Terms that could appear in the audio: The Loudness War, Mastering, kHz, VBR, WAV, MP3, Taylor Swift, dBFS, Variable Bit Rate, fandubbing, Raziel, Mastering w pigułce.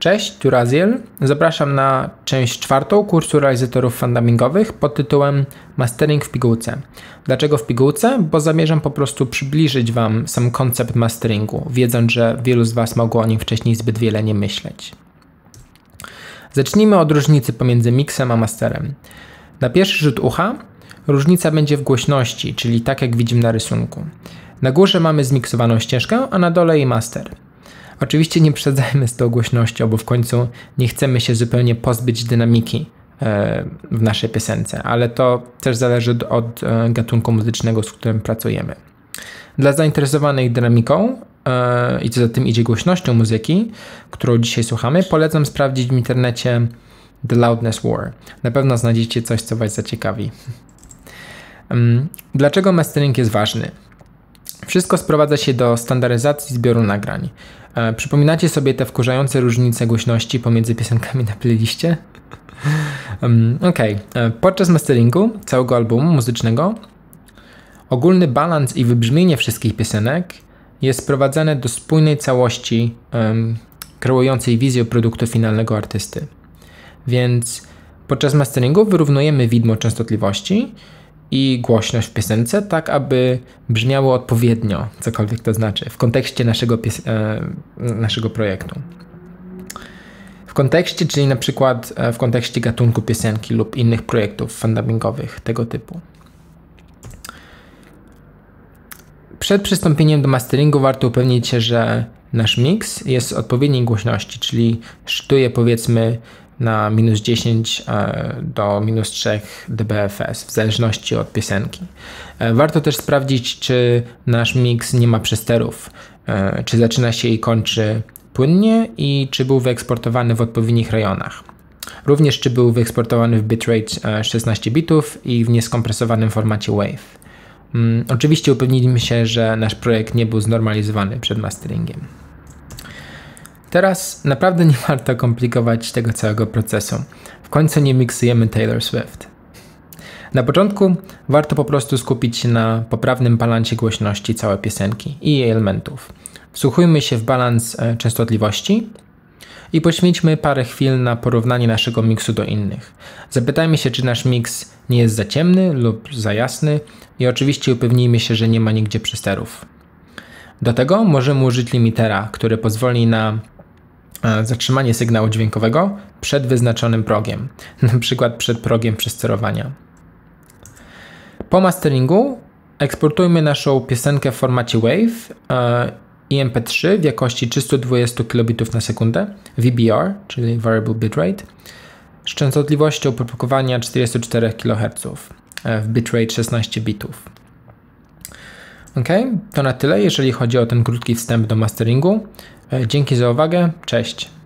Cześć, tu Raziel. Zapraszam na część czwartą kursu realizatorów fandamingowych pod tytułem Mastering w pigułce. Dlaczego w pigułce? Bo zamierzam po prostu przybliżyć Wam sam koncept masteringu, wiedząc, że wielu z Was mogło o nim wcześniej zbyt wiele nie myśleć. Zacznijmy od różnicy pomiędzy miksem a masterem. Na pierwszy rzut ucha różnica będzie w głośności, czyli tak jak widzimy na rysunku. Na górze mamy zmiksowaną ścieżkę, a na dole jej master. Oczywiście nie przesadzajmy z tą głośnością, bo w końcu nie chcemy się zupełnie pozbyć dynamiki w naszej piosence, ale to też zależy od gatunku muzycznego, z którym pracujemy. Dla zainteresowanych dynamiką i co za tym idzie głośnością muzyki, którą dzisiaj słuchamy, polecam sprawdzić w internecie The Loudness War. Na pewno znajdziecie coś, co Was zaciekawi. Dlaczego mastering jest ważny? Wszystko sprowadza się do standaryzacji zbioru nagrań. Przypominacie sobie te wkurzające różnice głośności pomiędzy piosenkami na playliście? Podczas masteringu całego albumu muzycznego ogólny balans i wybrzmienie wszystkich piosenek jest sprowadzane do spójnej całości kreującej wizję produktu finalnego artysty. Więc podczas masteringu wyrównujemy widmo częstotliwości i głośność w piosence, tak aby brzmiało odpowiednio, cokolwiek to znaczy, w kontekście naszego projektu. W kontekście, czyli na przykład w kontekście gatunku piosenki lub innych projektów fandamingowych tego typu. Przed przystąpieniem do masteringu warto upewnić się, że nasz miks jest odpowiedniej głośności, czyli szczytuje powiedzmy na minus 10 do minus 3 dBFS, w zależności od piosenki. Warto też sprawdzić, czy nasz miks nie ma przesterów, czy zaczyna się i kończy płynnie i czy był wyeksportowany w odpowiednich rejonach. Również czy był wyeksportowany w bitrate 16 bitów i w nieskompresowanym formacie WAV. Oczywiście upewniliśmy się, że nasz projekt nie był znormalizowany przed masteringiem. Teraz naprawdę nie warto komplikować tego całego procesu. W końcu nie miksujemy Taylor Swift. Na początku warto po prostu skupić się na poprawnym balansie głośności całej piosenki i jej elementów. Wsłuchujmy się w balans częstotliwości i poświęćmy parę chwil na porównanie naszego miksu do innych. Zapytajmy się, czy nasz miks nie jest za ciemny lub za jasny i oczywiście upewnijmy się, że nie ma nigdzie przesterów. Do tego możemy użyć limitera, który pozwoli na zatrzymanie sygnału dźwiękowego przed wyznaczonym progiem, na przykład przed progiem przesterowania. Po masteringu eksportujmy naszą piosenkę w formacie WAV i MP3 w jakości 320 kilobitów na sekundę, VBR, czyli Variable Bit Rate, z częstotliwością produkowania 44 kHz w bitrate 16 bitów. Ok, to na tyle, jeżeli chodzi o ten krótki wstęp do masteringu. Dzięki za uwagę, cześć!